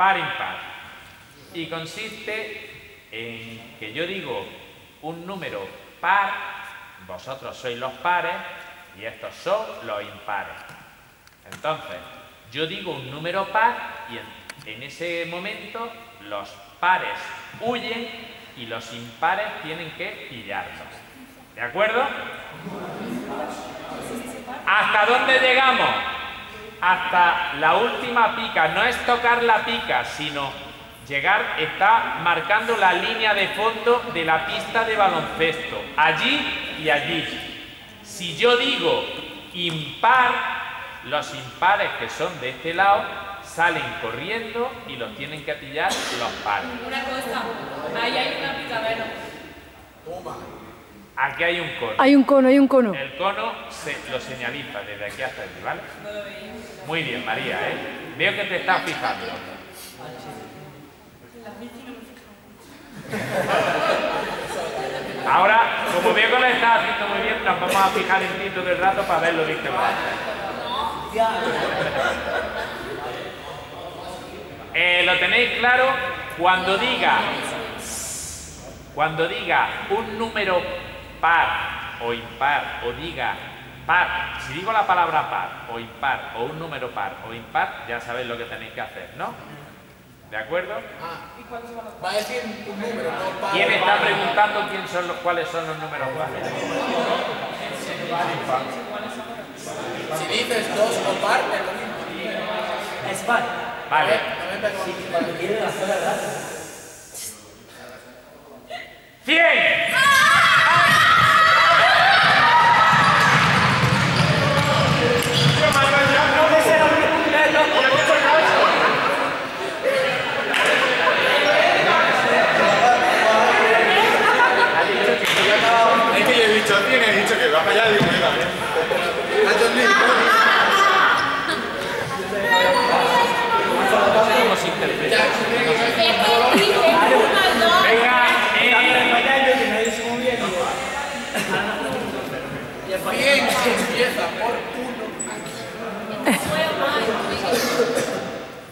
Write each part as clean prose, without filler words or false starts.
par-impar. Y consiste en que yo digo un número par, vosotros sois los pares y estos son los impares. Entonces, yo digo un número par y en ese momento los pares huyen y los impares tienen que pillarlos. ¿De acuerdo? ¿Hasta dónde llegamos? Hasta la última pica. No es tocar la pica, sino llegar, está marcando la línea de fondo de la pista de baloncesto. Allí y allí. Si yo digo impar, los impares que son de este lado salen corriendo y los tienen que pillar los pares. Una cosa, ahí hay una picadera. Toma. Aquí hay un cono. Hay un cono, hay un cono. El cono lo señaliza desde aquí hasta aquí, ¿vale? No lo veía. Muy bien, María, ¿eh? Veo que te estás fijando. Ahora, como veo que lo estás haciendo muy bien, nos vamos a fijar en ti todo el rato para verlo bien. ¿Lo tenéis claro? Cuando diga un número par o impar, o diga par, si digo la palabra par o impar, o un número par o impar, ya sabéis lo que tenéis que hacer, ¿no? ¿De acuerdo? Ah, va a decir un número, no par. ¿Quién está preguntando cuáles son los números pares? Si dices dos o par, es par. Vale. ¡Cien!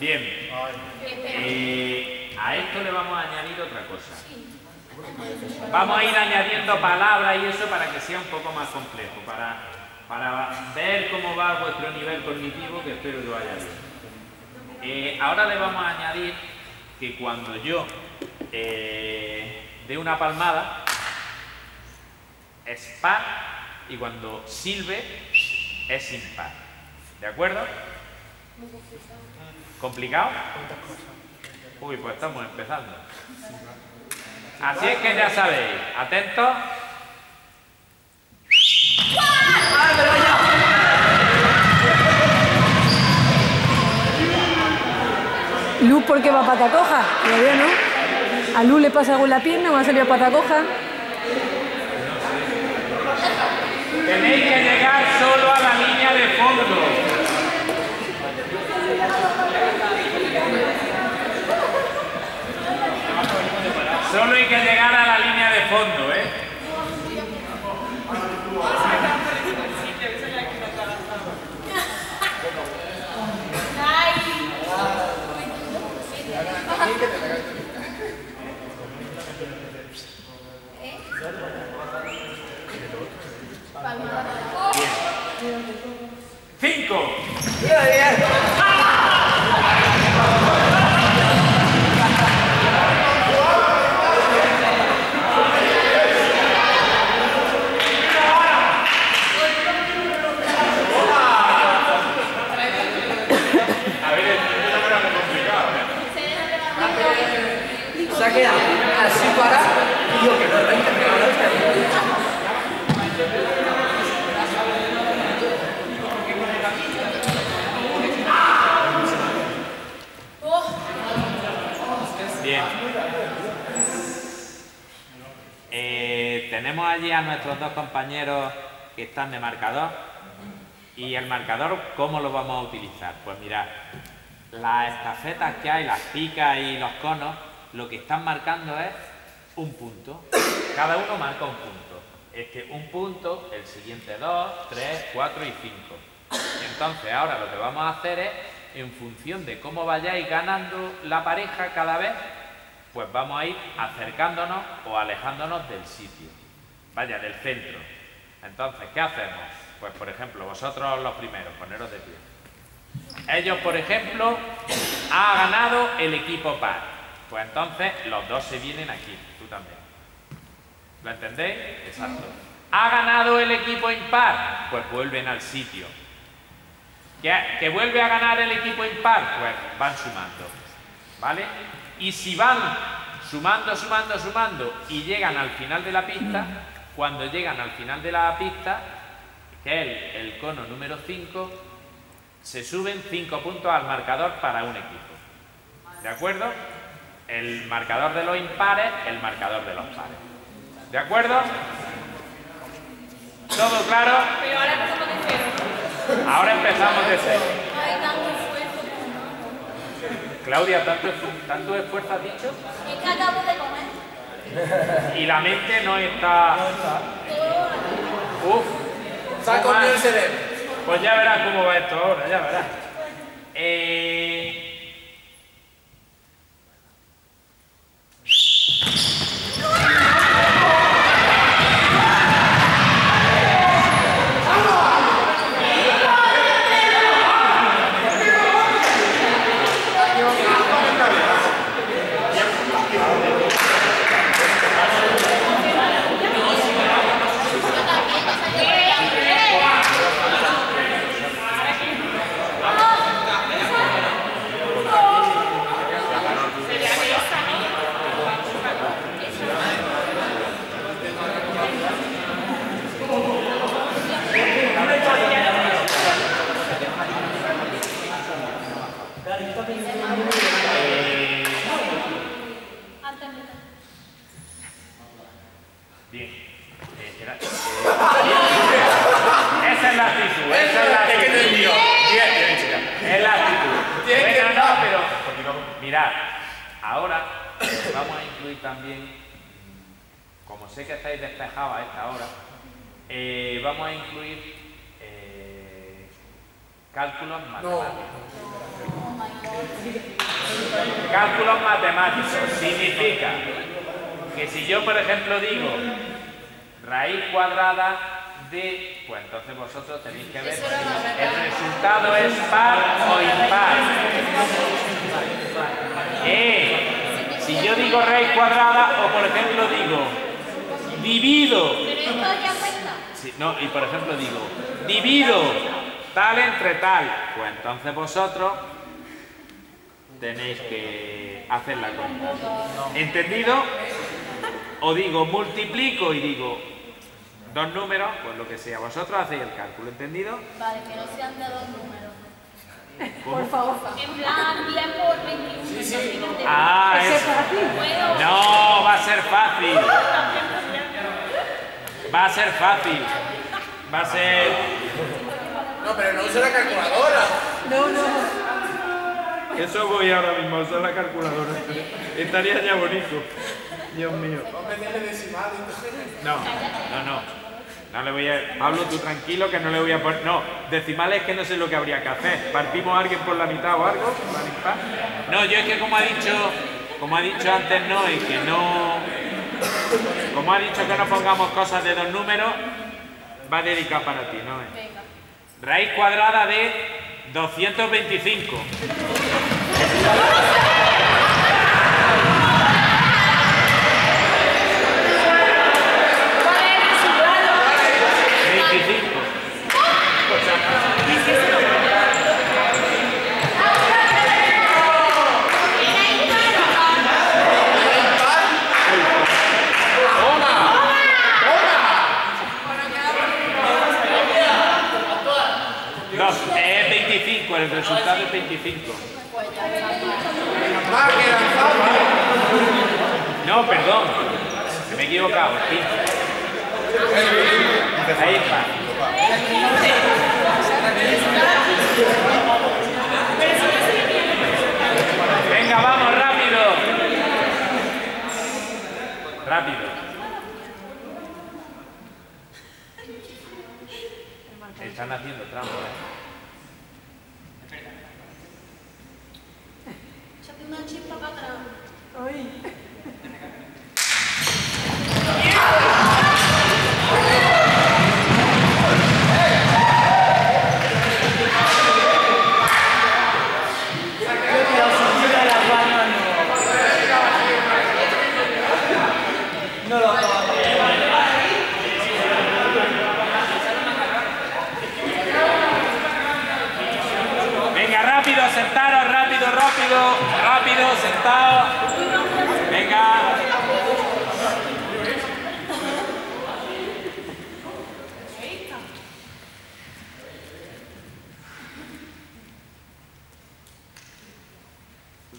Bien, a esto le vamos a añadir otra cosa. Vamos a ir añadiendo palabras y eso para que sea un poco más complejo, para ver cómo va vuestro nivel cognitivo, que espero que vaya bien. Ahora le vamos a añadir que cuando yo dé una palmada, es par, y cuando silbe, es impar. ¿De acuerdo? ¿Complicado? Uy, pues estamos empezando. Así es que ya sabéis, atentos. Lu, ¿por qué va a patacoja? Todavía no. A Lu le pasa algo en la pierna, va a salir a patacoja. Tenéis que llegar solo a la línea de fondo. Solo hay que llegar a la línea de fondo, ¿eh? ¡Cinco! Tenemos allí a nuestros dos compañeros que están de marcador. Y el marcador, ¿cómo lo vamos a utilizar? Pues mirad, las estafetas que hay, las picas y los conos, lo que están marcando es un punto. Cada uno marca un punto. Este un punto, el siguiente 2, 3, 4 y 5. Entonces ahora lo que vamos a hacer es en función de cómo vayáis ganando la pareja cada vez, pues vamos a ir acercándonos o alejándonos del sitio, vaya, del centro. Entonces, ¿qué hacemos? Pues, por ejemplo, vosotros los primeros, poneros de pie. Ellos, por ejemplo, ha ganado el equipo par. Pues entonces, los dos se vienen aquí, tú también. ¿Lo entendéis? Exacto. Ha ganado el equipo impar, pues vuelven al sitio. ¿Que vuelve a ganar el equipo impar? Pues van sumando, ¿vale? Y si van sumando, sumando, sumando y llegan al final de la pista, cuando llegan al final de la pista, que es el cono número 5, se suben 5 puntos al marcador para un equipo. ¿De acuerdo? El marcador de los impares, el marcador de los pares. ¿De acuerdo? ¿Todo claro? Pero ahora empezamos de cero. Ahora empezamos de cero. Hay tanto esfuerzo. Claudia, ¿tanto esfuerzo has dicho? Es que acabo de comer. Y la mente no está... Uf. Se ha comido el cerebro. Pues ya verás cómo va esto ahora, ya verás. Mirad, ahora vamos a incluir también, como sé que estáis despejados a esta hora, vamos a incluir cálculos matemáticos. No. Cálculos matemáticos significa que si yo, por ejemplo, digo raíz cuadrada de, pues entonces vosotros tenéis que ver si el resultado es par o impar. Si yo digo raíz cuadrada o por ejemplo digo divido, si, no, y por ejemplo digo divido tal entre tal, pues entonces vosotros tenéis que hacer la cuenta, ¿entendido? O digo multiplico y digo dos números, pues lo que sea, vosotros hacéis el cálculo, ¿entendido? Vale, que no sean de dos números. ¿Cómo? Por favor. En plan, 10 por 21. Sí, sí. Ah, ¿es fácil? No, va a ser fácil. Va a ser fácil. Va a ser... No, pero no usa la calculadora. No, no. Eso voy ahora mismo, usar la calculadora. Estaría ya bonito. Dios mío. No, no, no. No le voy a... Pablo, tú tranquilo que no le voy a poner... No, decimales que no sé lo que habría que hacer. ¿Partimos a alguien por la mitad o algo? No, yo es que como ha dicho antes no, es que no... Como ha dicho que no pongamos cosas de dos números, va dedicado para ti, ¿no? Raíz cuadrada de 225. El resultado es 25. No, perdón. Me he equivocado. Aquí. Ahí está. Venga, vamos, rápido. Rápido. Están haciendo trampa. Saqué una chispa para atrás. ¡Ay! Rápido, sentado. Venga.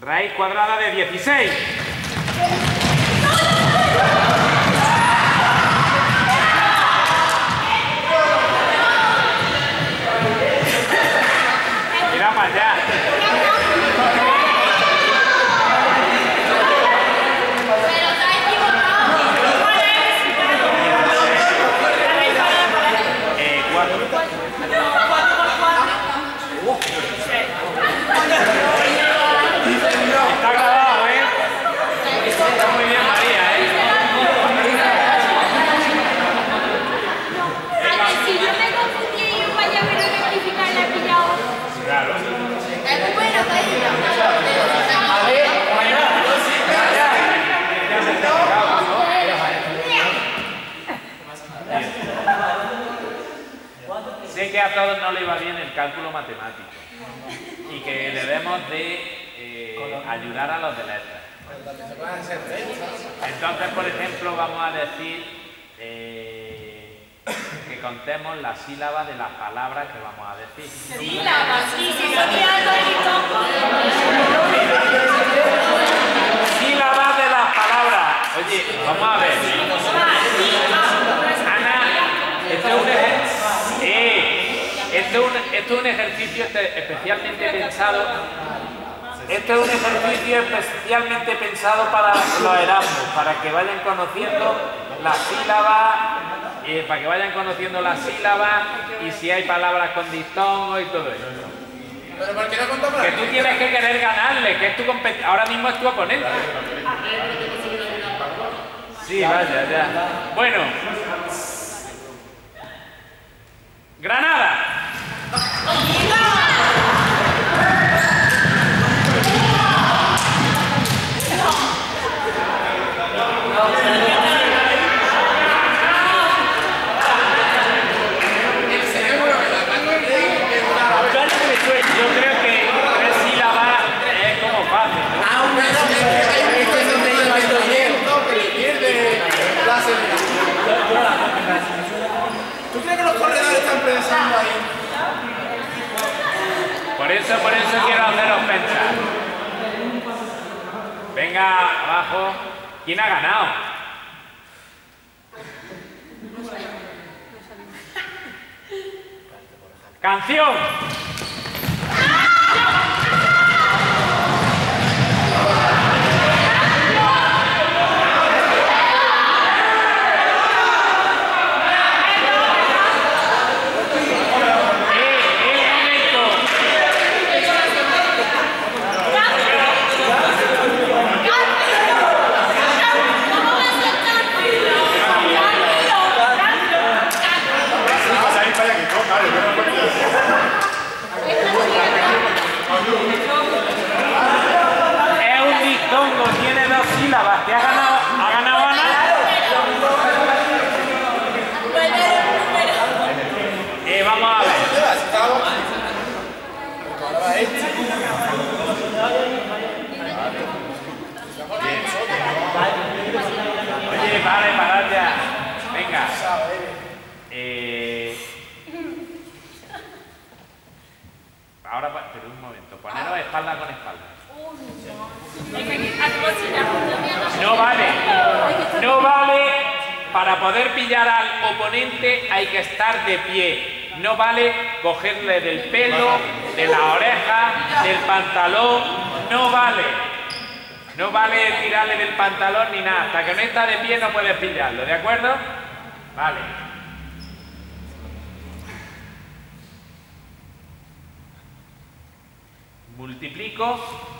Raíz cuadrada de 16. Mira para allá. Sé que a todos no le va bien el cálculo matemático y que debemos de ayudar a los de letras. Entonces, por ejemplo, vamos a decir que contemos las sílabas de las palabras que vamos a decir. Sílabas, sí, sí, sí. Sílabas de las palabras. Oye, vamos a ver. Ana, esto es un ejemplo. Esto es un ejercicio especialmente pensado. Este es un ejercicio especialmente pensado para los Erasmus, para que vayan conociendo las sílabas, y si hay palabras con distongo y todo eso. Pero ¿por qué no contamos? Que tú tienes que querer ganarle, que es tu competencia. Ahora mismo es tu oponente. Sí, vaya, ya. Bueno. Granada. Por eso quiero haceros pensar. Venga, abajo. ¿Quién ha ganado? ¡Canción! Espalda con espalda. No vale. Para poder pillar al oponente hay que estar de pie. No vale cogerle del pelo, de la oreja, del pantalón. No vale. No vale tirarle del pantalón ni nada. Hasta que no está de pie no puedes pillarlo. ¿De acuerdo? Vale. Multiplico.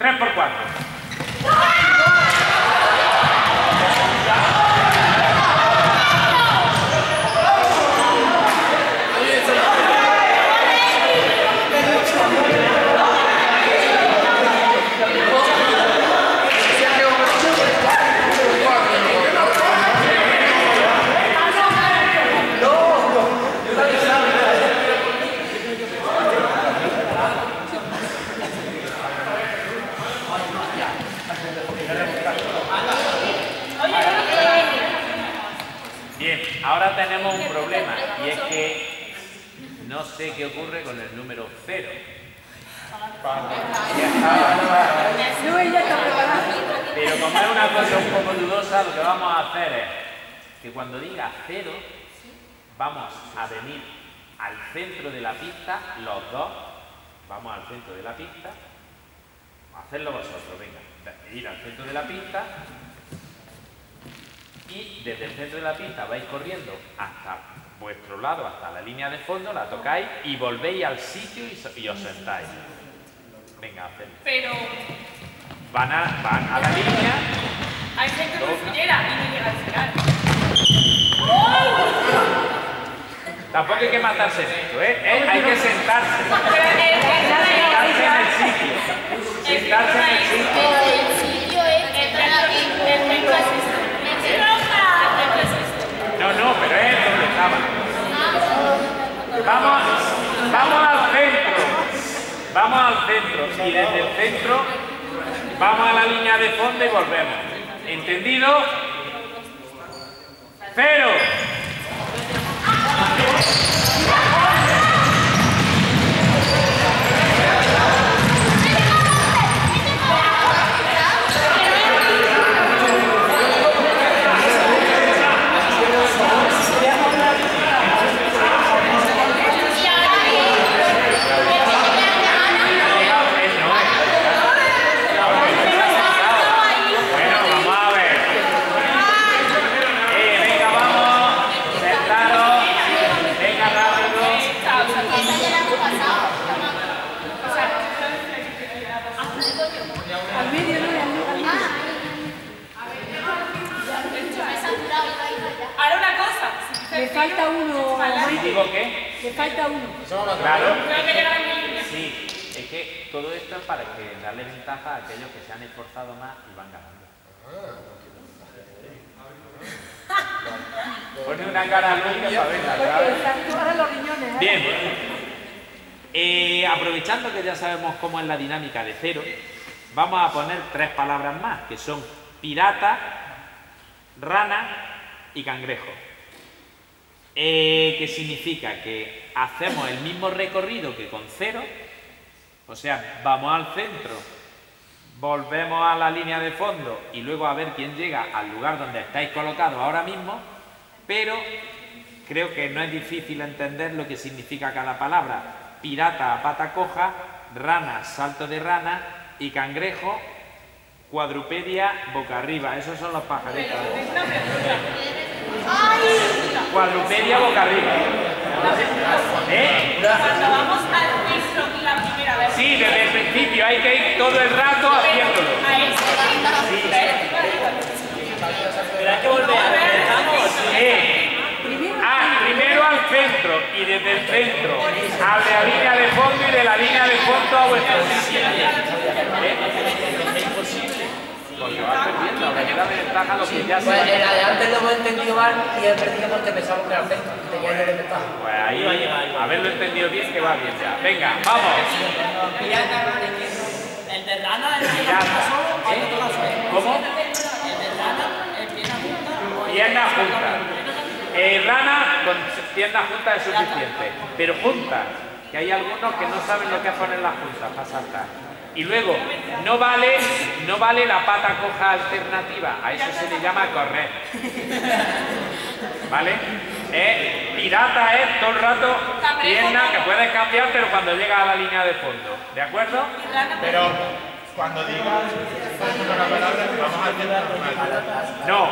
3×4. Bien, ahora tenemos un problema y es que no sé qué ocurre con el número 0. Pero como es una cosa un poco dudosa, lo que vamos a hacer es que cuando diga 0, vamos a venir al centro de la pista, los dos, vamos al centro de la pista. Hacerlo vosotros, venga, ir al centro de la pista y desde el centro de la pista vais corriendo hasta vuestro lado, hasta la línea de fondo, la tocáis y volvéis al sitio y os sentáis. Venga, hacedlo. Pero... Van a la línea... Hay gente que no llega al final. Tampoco hay que matarse en esto, ¿eh? Hay que sentarse. Sentarse en el sitio. Sentarse en el sitio. No, pero es donde estaba. Vamos al centro. Vamos al centro. Y desde el centro vamos a la línea de fondo y volvemos. ¿Entendido? Cero. Le falta uno. Claro. Sí, es que todo esto es para que darle ventaja a aquellos que se han esforzado más y van ganando. Pone una cara lúdica para verla, claro. Bien. Aprovechando que ya sabemos cómo es la dinámica de 0, vamos a poner 3 palabras más, que son pirata, rana y cangrejo. Que significa que hacemos el mismo recorrido que con 0, o sea, vamos al centro, volvemos a la línea de fondo y luego a ver quién llega al lugar donde estáis colocados ahora mismo, pero creo que no es difícil entender lo que significa cada palabra. Pirata a pata coja, rana salto de rana y cangrejo cuadrupedia boca arriba. Esos son los pajaritos. Cuadrupedia boca arriba. Cuando vamos al centro la primera vez. Sí, desde el principio hay que ir todo el rato haciéndolo. Pero hay que volver a primero al centro y desde el centro a la línea de fondo y de la línea de fondo a vuestro sitio. Porque vas perdiendo, porque la ventaja lo que ya se pues la de antes lo hemos entendido mal y he perdido porque pensamos que era el centro, que tenía que ventaja. Pues ahí, haberlo entendido bien que va bien ya. Venga, vamos. El de rana empieza junto. ¿Cómo? El de rana empieza junta. Pierna junta. Rana con pierna junta es suficiente, pero juntas, que hay algunos que no saben lo que es poner las juntas para saltar. Y luego, no vale la pata coja alternativa, a eso se le llama correr. ¿Vale? Pirata es todo el rato pierna que puedes cambiar, pero cuando llega a la línea de fondo. ¿De acuerdo? Pero cuando digas una palabra, vamos a quedar normal. No,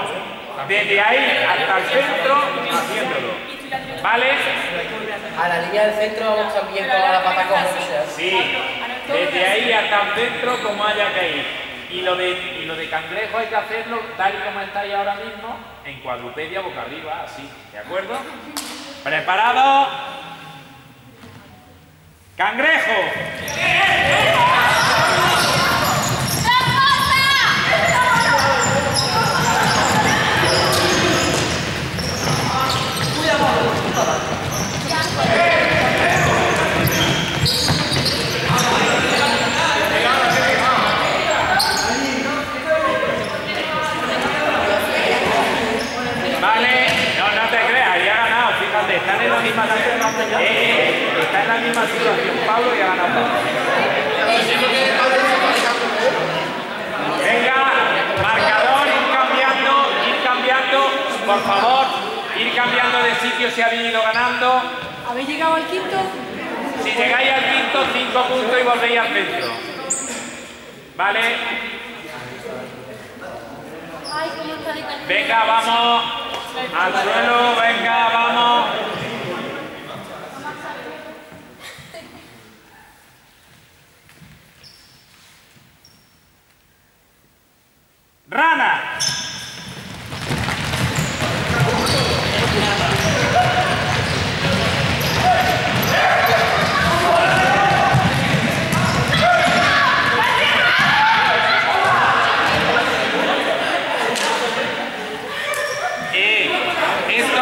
desde ahí hasta el centro haciéndolo. ¿Vale? A la línea del centro vamos también con la pata coja. Sí. desde ahí hasta el centro como haya que ir. Y lo de cangrejo hay que hacerlo tal y como estáis ahora mismo, en cuadrupedia boca arriba, así, ¿de acuerdo? ¿Preparados? ¡Cangrejo! Está en la misma situación Pablo y ha ganado. Venga, marcador, ir cambiando, por favor, ir cambiando de sitio si habéis ido ganando. ¿Habéis llegado al quinto? Si llegáis al quinto, 5 puntos y volvéis al centro. ¿Vale? Venga, vamos. Al suelo, venga, vamos. ¡Rana! Esto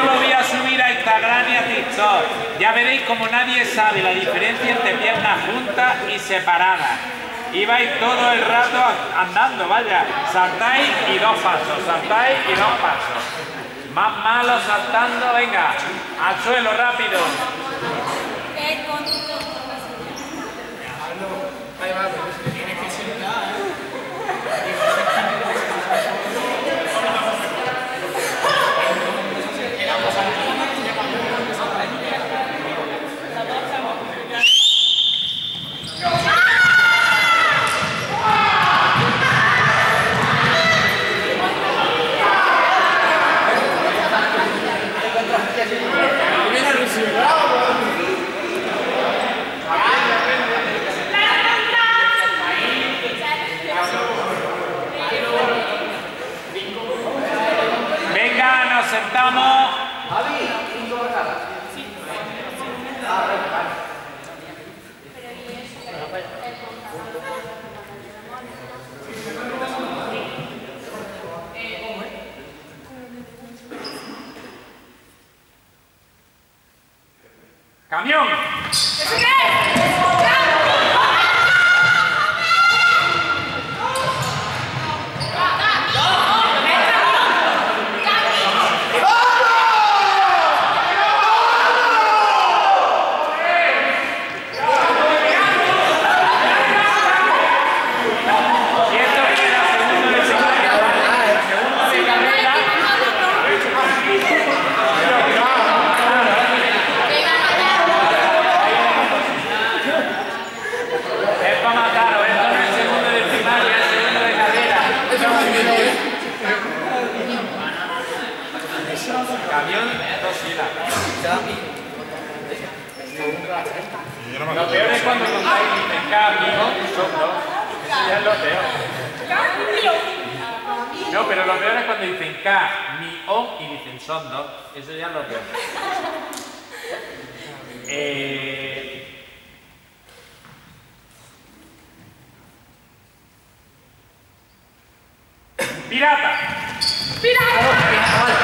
lo voy a subir a Instagram y a TikTok. Ya veréis como nadie sabe la diferencia entre piernas juntas y separadas. Ibais todo el rato andando, vaya, saltáis y 2 pasos, saltáis y 2 pasos. Más malo saltando, venga, al suelo, rápido. ¡Camión! Lo peor es cuando contáis camión, soplo. Eso ya es lo peor. No, pero lo peor es cuando dicen camión y dicen son dos. Eso ya es lo peor. ¡Pirata! ¡Pirata! ¡Pirata!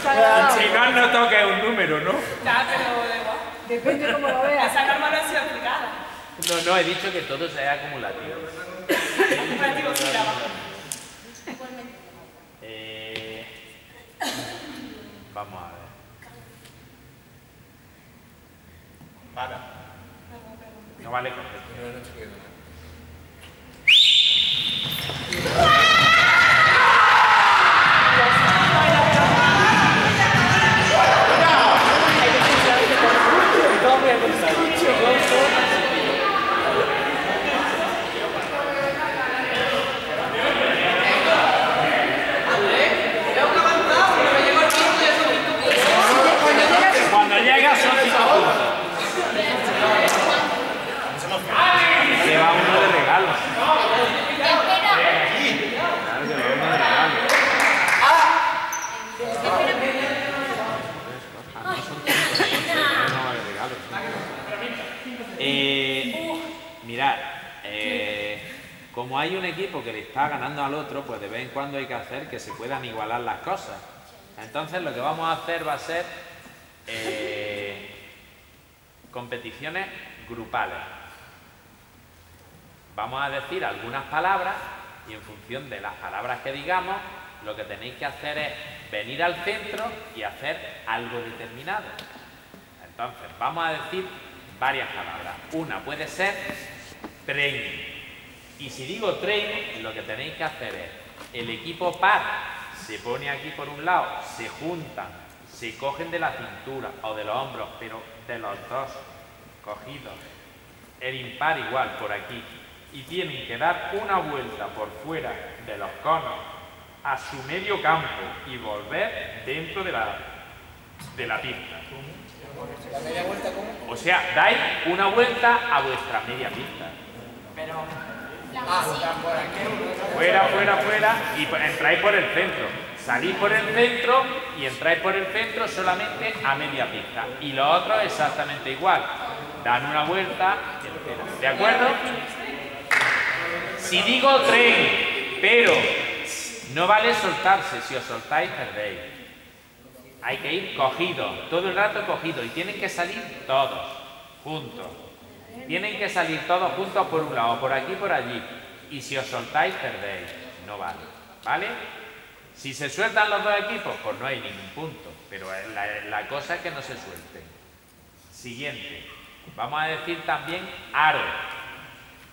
Claro. Checar no toque un número, ¿no? Ya, pero da igual. Depende cómo lo veas. Esa norma no ha sido aplicada. No, no, he dicho que todo sea acumulativo. Acumulativo, sí, abajo. Vamos a ver. Para. No vale con esto. Mirad, como hay un equipo que le está ganando al otro, pues de vez en cuando hay que hacer que se puedan igualar las cosas. Entonces lo que vamos a hacer va a ser competiciones grupales. Vamos a decir algunas palabras y en función de las palabras que digamos, lo que tenéis que hacer es venir al centro y hacer algo determinado. Entonces vamos a decir varias palabras. Una puede ser training. Y si digo training, lo que tenéis que hacer es, el equipo par se pone aquí por un lado, se juntan, se cogen de la cintura o de los hombros, pero de los dos cogidos. El impar igual, por aquí. Y tienen que dar una vuelta por fuera de los conos a su medio campo y volver dentro de la pista. ¿La media vuelta cómo? O sea, dais una vuelta a vuestra media pista. Pero... fuera, fuera, fuera y entráis por el centro. Salís por el centro y entráis por el centro solamente a media pista. Y lo otro exactamente igual. Dan una vuelta entera. ¿De acuerdo? Si digo tren, pero no vale soltarse. Si os soltáis, perdéis. Hay que ir cogido, todo el rato cogido, y tienen que salir todos juntos. Tienen que salir todos juntos por un lado, por aquí, por allí. Y si os soltáis, perdéis. No vale. ¿Vale? Si se sueltan los dos equipos, pues no hay ningún punto. Pero la cosa es que no se suelten. Siguiente. Vamos a decir también aro.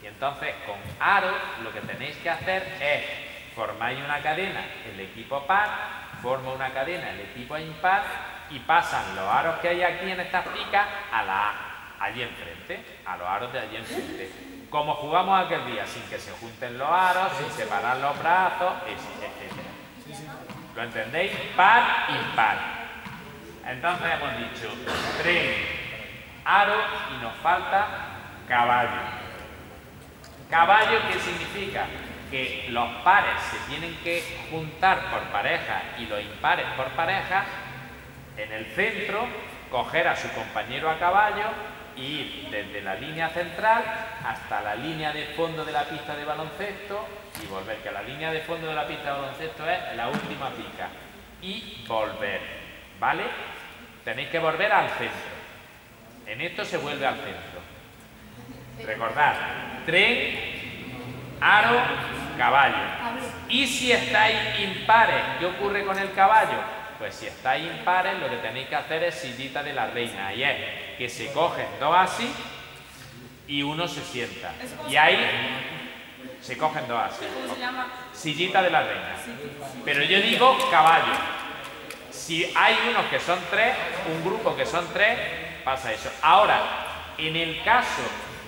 Y entonces, con aro, lo que tenéis que hacer es formar una cadena, el equipo par forma una cadena, el equipo impar, y pasan los aros que hay aquí en estas picas a la A, allí enfrente, a los aros de allí enfrente. Como jugamos aquel día, sin que se junten los aros, sin separar los brazos, etc. ¿Lo entendéis? Par, impar. Entonces hemos dicho tren, aro, y nos falta caballo. ¿Caballo qué significa? Que los pares se tienen que juntar por pareja y los impares por pareja, en el centro, coger a su compañero a caballo e ir desde la línea central hasta la línea de fondo de la pista de baloncesto y volver, que la línea de fondo de la pista de baloncesto es la última pica, y volver, ¿vale? Tenéis que volver al centro. En esto se vuelve al centro. Recordad, tren, aro, caballo. Y si estáis impares, ¿qué ocurre con el caballo? Pues si estáis impares, lo que tenéis que hacer es sillita de la reina, y es que se cogen dos así y uno se sienta. Y ahí se cogen dos así. Sillita de la reina. Pero yo digo caballo. Si hay unos que son tres, un grupo que son tres, pasa eso. Ahora, en el caso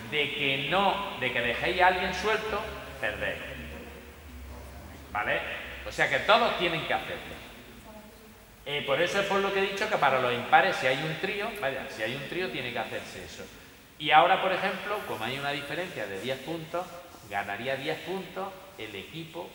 de que dejéis a alguien suelto, perdéis. ¿Vale? O sea que todos tienen que hacerlo. Por eso es por lo que he dicho que para los impares, si hay un trío, vaya, si hay un trío tiene que hacerse eso. Y ahora, por ejemplo, como hay una diferencia de 10 puntos, ganaría 10 puntos el equipo